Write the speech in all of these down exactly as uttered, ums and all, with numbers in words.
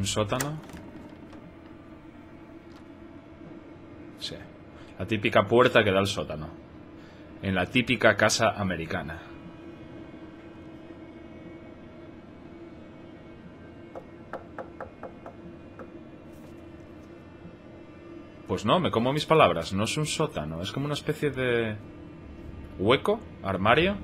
¿Un sótano? Sí. La típica puerta que da al sótano. En la típica casa americana. Pues no, me como mis palabras. No es un sótano, es como una especie de... ¿Hueco? ¿Armario?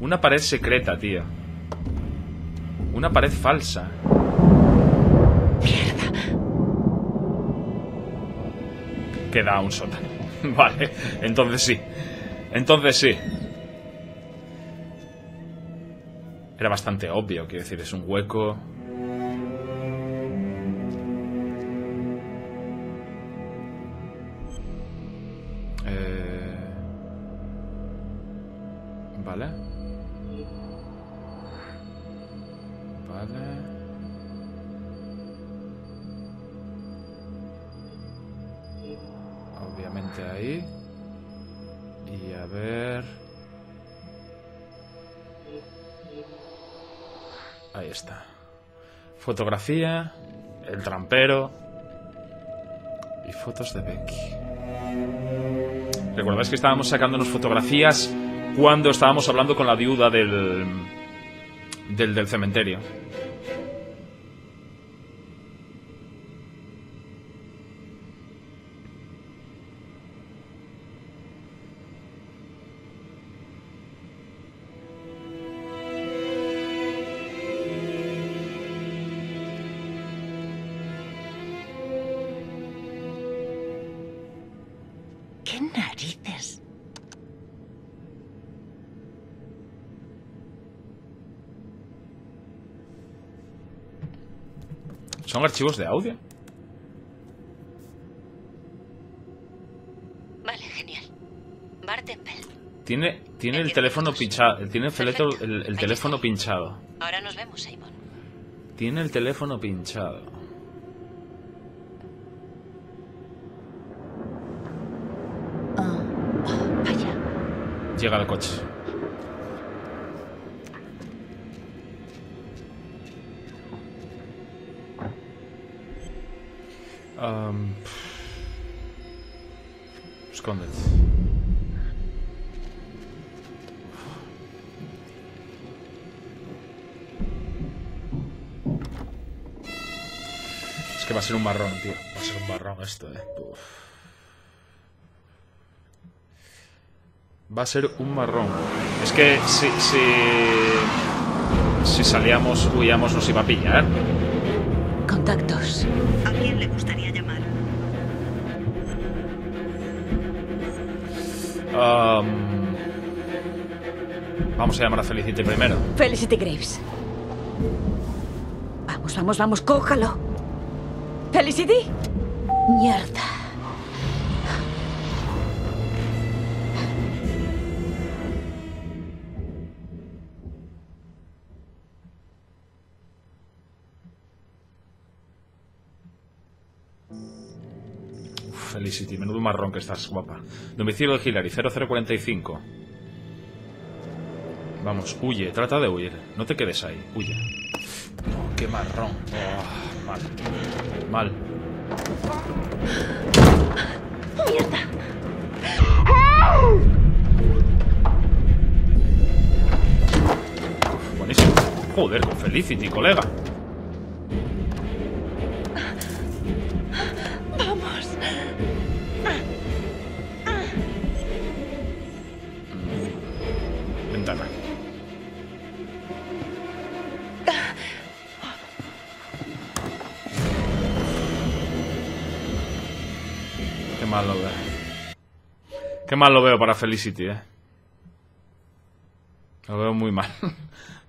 Una pared secreta, tío. Una pared falsa. Mierda. Que da a un sótano. Vale, entonces sí. Entonces sí. Era bastante obvio, quiero decir, es un hueco... ahí. Y a ver... Ahí está. Fotografía, el trampero y fotos de Becky. ¿Recordáis que estábamos sacándonos fotografías cuando estábamos hablando con la viuda del... del, del cementerio? ¿Qué narices? ¿Son archivos de audio? Vale, genial. Bartenpel. Tiene, tiene el teléfono pinchado. Tiene el, el, el teléfono pinchado. Ahora nos vemos, Simon. Tiene el teléfono pinchado. Llega el coche. Um, Escóndete. Es que va a ser un marrón, tío. Va a ser un marrón esto, eh. Uf. Va a ser un marrón. Es que si, si, si salíamos, huíamos, nos iba a pillar. Contactos. ¿A quién le gustaría llamar? Um, vamos a llamar a Felicity primero. Felicity Graves. Vamos, vamos, vamos, cójalo. Felicity. Mierda. Felicity, menudo marrón que estás, guapa. Domicilio de Hillary, cero cero cuarenta y cinco. Vamos, huye, trata de huir. No te quedes ahí, huye. Oh, qué marrón. Oh, mal. Mal. ¡Mierda! Uf, buenísimo. Joder, con Felicity, colega. Qué mal lo veo para Felicity, eh. Lo veo muy mal.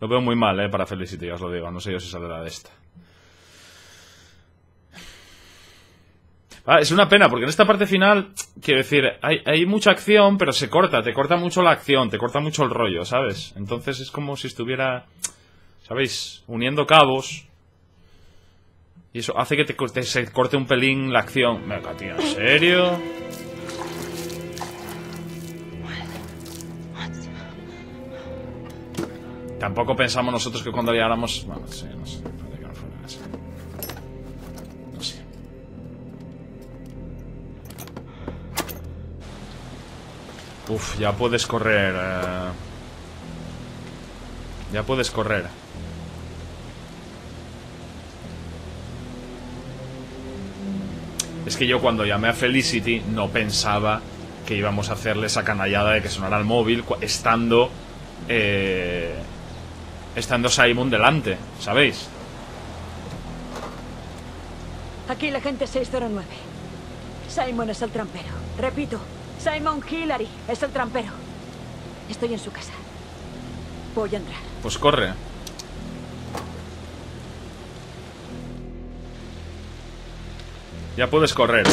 Lo veo muy mal, eh, para Felicity, ya os lo digo. No sé yo si saldrá de esta. Ah, es una pena, porque en esta parte final, quiero decir, hay, hay mucha acción, pero se corta. Te corta mucho la acción, te corta mucho el rollo, ¿sabes? Entonces es como si estuviera, ¿sabéis? Uniendo cabos. Y eso hace que te corte, se corte un pelín la acción. Venga, tío, ¿en serio? Tampoco pensamos nosotros que cuando llegáramos... Bueno, sí, no sé. No sé. Uf, ya puedes correr. Eh... Ya puedes correr. Es que yo cuando llamé a Felicity no pensaba que íbamos a hacerle esa canallada de que sonara el móvil estando... Eh... Estando Simon delante, ¿sabéis? Aquí la gente seis cero nueve. Simon es el trampero. Repito, Simon Hillary es el trampero. Estoy en su casa. Voy a entrar. Pues corre. Ya puedes correr.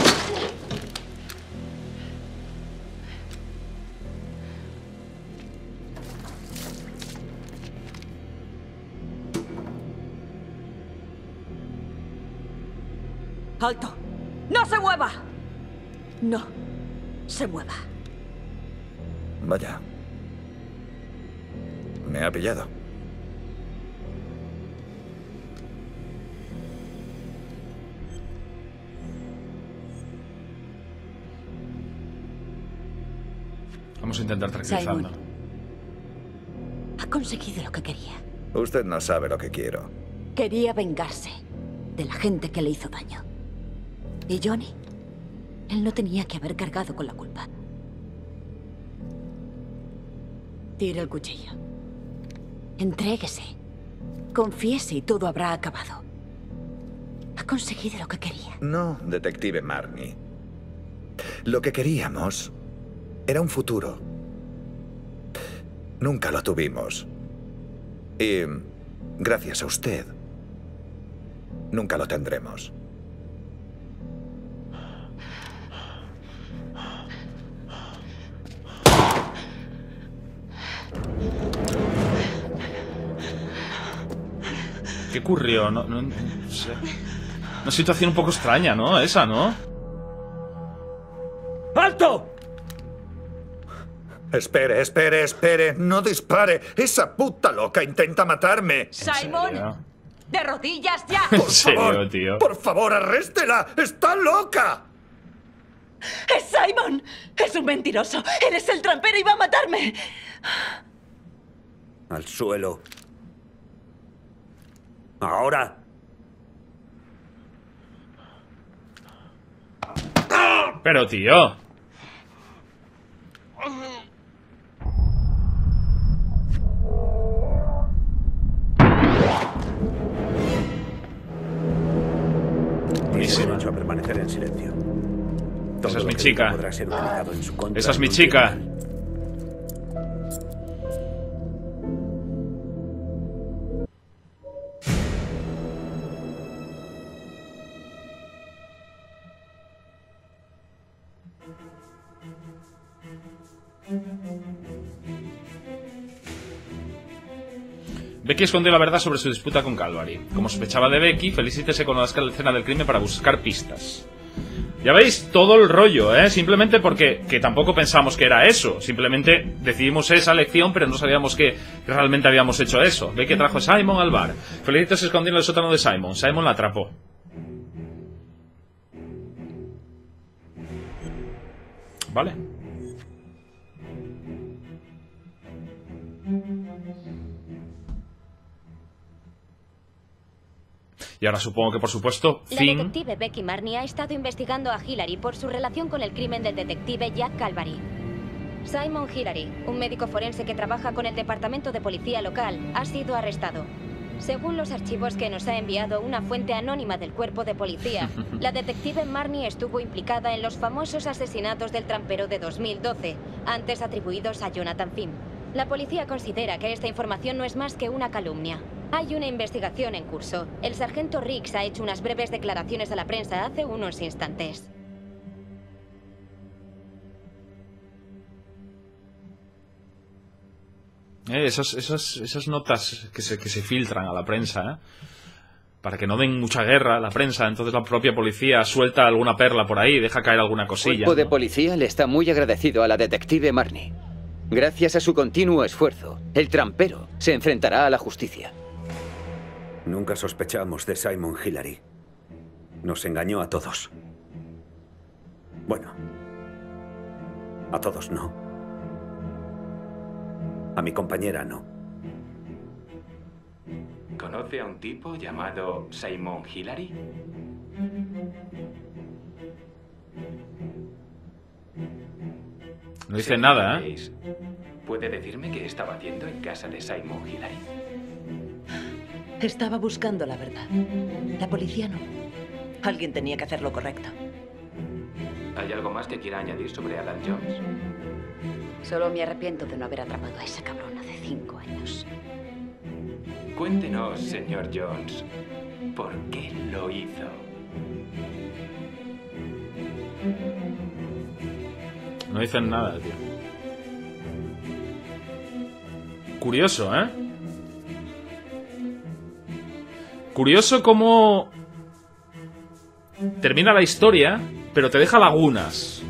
¡Alto! ¡No se mueva! No se mueva. Vaya. Me ha pillado. Vamos a intentar tranquilizarlo. Ha conseguido lo que quería. Usted no sabe lo que quiero. Quería vengarse de la gente que le hizo daño. ¿Y Johnny? Él no tenía que haber cargado con la culpa. Tira el cuchillo. Entréguese. Confiese y todo habrá acabado. Ha conseguido lo que quería. No, detective Marnie. Lo que queríamos era un futuro. Nunca lo tuvimos. Y gracias a usted, nunca lo tendremos. ¿Qué ocurrió? No, no, no sé. Una situación un poco extraña, ¿no? Esa, ¿no? ¡Alto! Espere, espere, espere. No dispare. Esa puta loca intenta matarme. Simon, de rodillas ya. Por favor, tío. Por favor, arréstela. ¡Está loca! ¡Es Simon! ¡Es un mentiroso! ¡Eres el trampero y va a matarme! Al suelo. Ahora. Pero tío. Buenísimo. A permanecer en silencio. Todo Esa es mi chica. Esa es mi chica. Becky escondió la verdad sobre su disputa con Calvary. Como sospechaba de Becky, Felicity se conozca la escena del crimen para buscar pistas. Ya veis todo el rollo, ¿eh? Simplemente porque que tampoco pensamos que era eso. Simplemente decidimos esa lección, pero no sabíamos que realmente habíamos hecho eso. Becky trajo a Simon al bar. Felicity se escondió en el sótano de Simon. Simon la atrapó. Vale. Y ahora supongo que, por supuesto, Finn... La detective Becky Marnie ha estado investigando a Hillary por su relación con el crimen del detective Jack Calvary. Simon Hillary, un médico forense que trabaja con el departamento de policía local, ha sido arrestado. Según los archivos que nos ha enviado una fuente anónima del cuerpo de policía, la detective Marnie estuvo implicada en los famosos asesinatos del trampero de dos mil doce, antes atribuidos a Jonathan Finn. La policía considera que esta información no es más que una calumnia. Hay una investigación en curso. El sargento Riggs ha hecho unas breves declaraciones a la prensa hace unos instantes. Eh, esas, esas, esas notas que se, que se filtran a la prensa, ¿eh? Para que no den mucha guerra a la prensa, entonces la propia policía suelta alguna perla por ahí, deja caer alguna cosilla. El cuerpo de policía le está muy agradecido a la detective Marnie. Gracias a su continuo esfuerzo, el trampero se enfrentará a la justicia. Nunca sospechamos de Simon Hillary. Nos engañó a todos. Bueno, a todos no. A mi compañera no. ¿Conoce a un tipo llamado Simon Hillary? No dice nada, ¿eh? ¿Puede decirme qué estaba haciendo en casa de Simon Hillary? Estaba buscando la verdad. La policía no. Alguien tenía que hacer lo correcto. ¿Hay algo más que quiera añadir sobre Alan Jones? Solo me arrepiento de no haber atrapado a ese cabrón hace cinco años. Cuéntenos, señor Jones, ¿por qué lo hizo? No dicen nada, tío. Curioso, ¿eh? Curioso cómo termina la historia, pero te deja lagunas.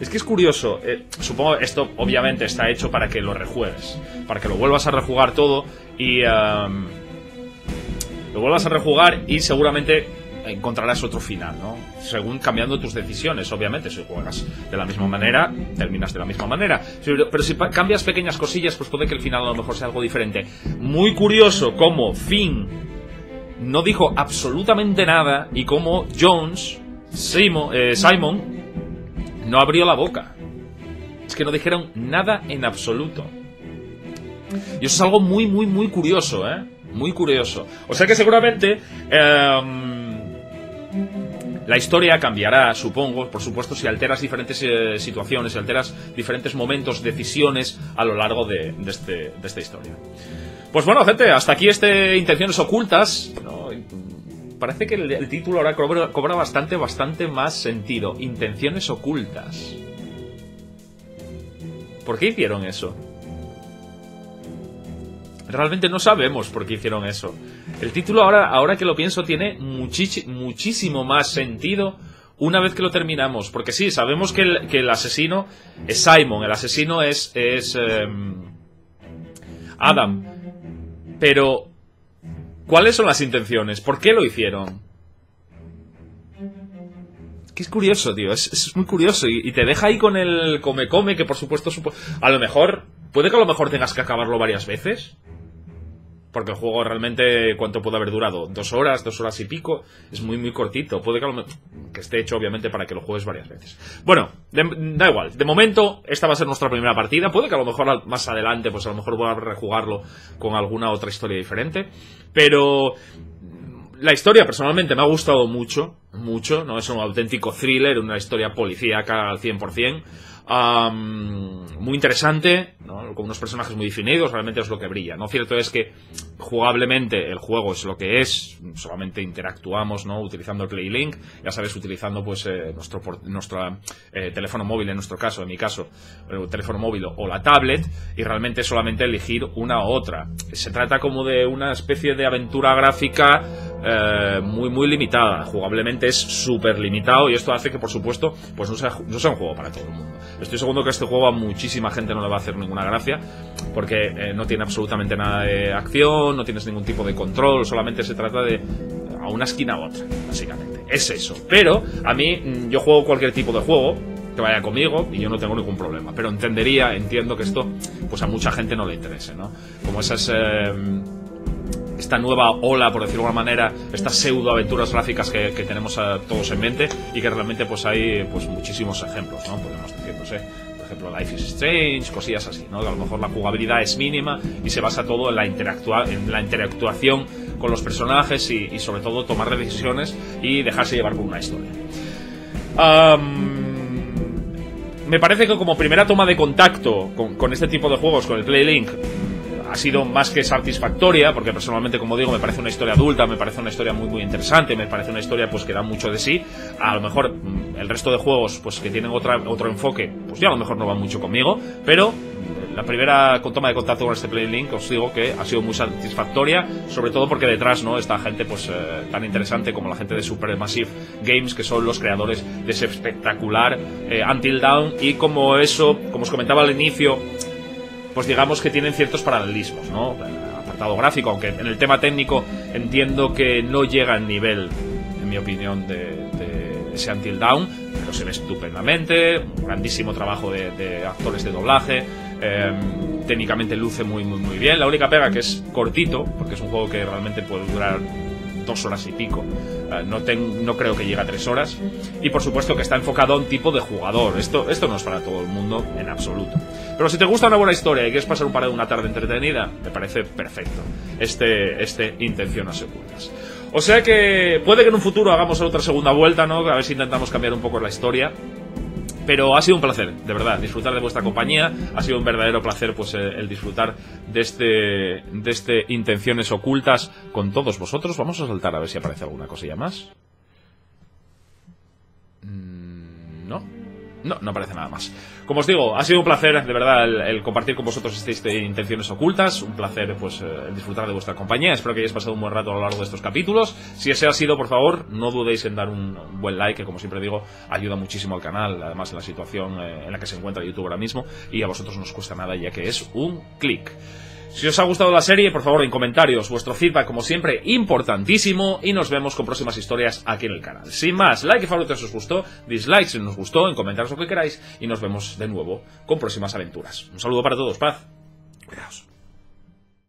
Es que es curioso. Eh, supongo esto obviamente está hecho para que lo rejuegues, para que lo vuelvas a rejugar todo y um, lo vuelvas a rejugar y seguramente encontrarás otro final, ¿no? Según cambiando tus decisiones, obviamente. Si juegas de la misma manera, terminas de la misma manera. Pero, pero si cambias pequeñas cosillas, pues puede que el final a lo mejor sea algo diferente. Muy curioso cómo Finn no dijo absolutamente nada y cómo Jones, Simon, eh, Simon no abrió la boca. Es que no dijeron nada en absoluto. Y eso es algo muy, muy, muy curioso, ¿eh? Muy curioso. O sea que seguramente... Eh, la historia cambiará, supongo, por supuesto, si alteras diferentes eh, situaciones, si alteras diferentes momentos, decisiones a lo largo de, de, este, de esta historia. Pues bueno, gente, hasta aquí este Intenciones Ocultas, ¿no? Parece que el, el título ahora cobra, cobra bastante, bastante más sentido. Intenciones Ocultas. ¿Por qué hicieron eso? Realmente no sabemos por qué hicieron eso. El título, ahora, ahora que lo pienso, tiene muchis, muchísimo más sentido una vez que lo terminamos. Porque sí, sabemos que el, que el asesino es Simon, el asesino es, es eh, Adam. Pero, ¿cuáles son las intenciones? ¿Por qué lo hicieron? Que es curioso, tío, es, es muy curioso. Y, y te deja ahí con el come-come, que por supuesto... Supo a lo mejor, puede que a lo mejor tengas que acabarlo varias veces... Porque el juego realmente, ¿cuánto puede haber durado? Dos horas, dos horas y pico. Es muy, muy cortito. Puede que, lo, que esté hecho, obviamente, para que lo juegues varias veces. Bueno, de, da igual. De momento, esta va a ser nuestra primera partida. Puede que a lo mejor más adelante, pues a lo mejor voy a rejugarlo con alguna otra historia diferente. Pero la historia, personalmente, me ha gustado mucho. Mucho, ¿no? Es un auténtico thriller, una historia policíaca al cien por cien. Um, muy interesante, ¿no? Con unos personajes muy definidos, realmente es lo que brilla, ¿no? Cierto es que jugablemente el juego es lo que es, solamente interactuamos, ¿no? Utilizando el PlayLink, ya sabes, utilizando pues eh, nuestro, nuestro eh, teléfono móvil, en nuestro caso, en mi caso, el teléfono móvil o la tablet, y realmente solamente elegir una u otra. Se trata como de una especie de aventura gráfica eh, muy, muy limitada, jugablemente es súper limitado, y esto hace que, por supuesto, pues no sea, no sea un juego para todo el mundo. Estoy seguro que este juego a muchísima gente no le va a hacer ninguna gracia, porque eh, no tiene absolutamente nada de acción, no tienes ningún tipo de control, solamente se trata de a una esquina a otra, básicamente. Es eso. Pero a mí, yo juego cualquier tipo de juego que vaya conmigo y yo no tengo ningún problema. Pero entendería, entiendo que esto, pues a mucha gente no le interese, ¿no? Como esas... Eh, esta nueva ola, por decirlo de alguna manera, estas pseudo aventuras gráficas que, que tenemos a todos en mente y que realmente pues hay pues muchísimos ejemplos, ¿no? Podemos decir, no sé, por ejemplo Life is Strange, cosillas así, ¿no? A lo mejor la jugabilidad es mínima y se basa todo en la, interactua en la interactuación con los personajes y, y sobre todo tomar decisiones y dejarse llevar por una historia. Um... Me parece que como primera toma de contacto con, con este tipo de juegos, con el PlayLink, ha sido más que satisfactoria, porque personalmente, como digo, me parece una historia adulta, me parece una historia muy muy interesante, me parece una historia pues que da mucho de sí. A lo mejor el resto de juegos pues que tienen otra, otro enfoque, pues ya a lo mejor no va mucho conmigo, pero la primera toma de contacto con este PlayLink, os digo que ha sido muy satisfactoria, sobre todo porque detrás, ¿no?, está gente pues eh, tan interesante como la gente de Supermassive Games, que son los creadores de ese espectacular eh, Until Dawn, y como eso, como os comentaba al inicio, pues digamos que tienen ciertos paralelismos, ¿no?, apartado gráfico, aunque en el tema técnico entiendo que no llega al nivel, en mi opinión, de, de ese Until Dawn, pero se ve estupendamente, un grandísimo trabajo de, de actores de doblaje, eh, técnicamente luce muy muy muy bien. La única pega que es cortito, porque es un juego que realmente puede durar dos horas y pico, no, ten, no creo que llegue a tres horas, y por supuesto que está enfocado a un tipo de jugador. Esto, esto no es para todo el mundo en absoluto, pero si te gusta una buena historia y quieres pasar un par de una tarde entretenida, me parece perfecto este, este Intenciones Ocultas. O sea que puede que en un futuro hagamos otra segunda vuelta, ¿no?, a ver si intentamos cambiar un poco la historia. Pero ha sido un placer, de verdad, disfrutar de vuestra compañía. Ha sido un verdadero placer, pues, el disfrutar de este, de este Intenciones Ocultas con todos vosotros. Vamos a saltar a ver si aparece alguna cosilla más. No, no, no aparece nada más. Como os digo, ha sido un placer, de verdad, el, el compartir con vosotros este, este Intenciones Ocultas. Un placer, pues, el disfrutar de vuestra compañía. Espero que hayáis pasado un buen rato a lo largo de estos capítulos. Si ese ha sido, por favor, no dudéis en dar un buen like, que como siempre digo, ayuda muchísimo al canal, además en la situación en la que se encuentra YouTube ahora mismo, y a vosotros no os cuesta nada, ya que es un clic. Si os ha gustado la serie, por favor, en comentarios, vuestro feedback, como siempre, importantísimo, y nos vemos con próximas historias aquí en el canal. Sin más, like y favoritos si os gustó, dislike si no os gustó, en comentarios lo que queráis, y nos vemos de nuevo con próximas aventuras. Un saludo para todos, paz, cuidaos.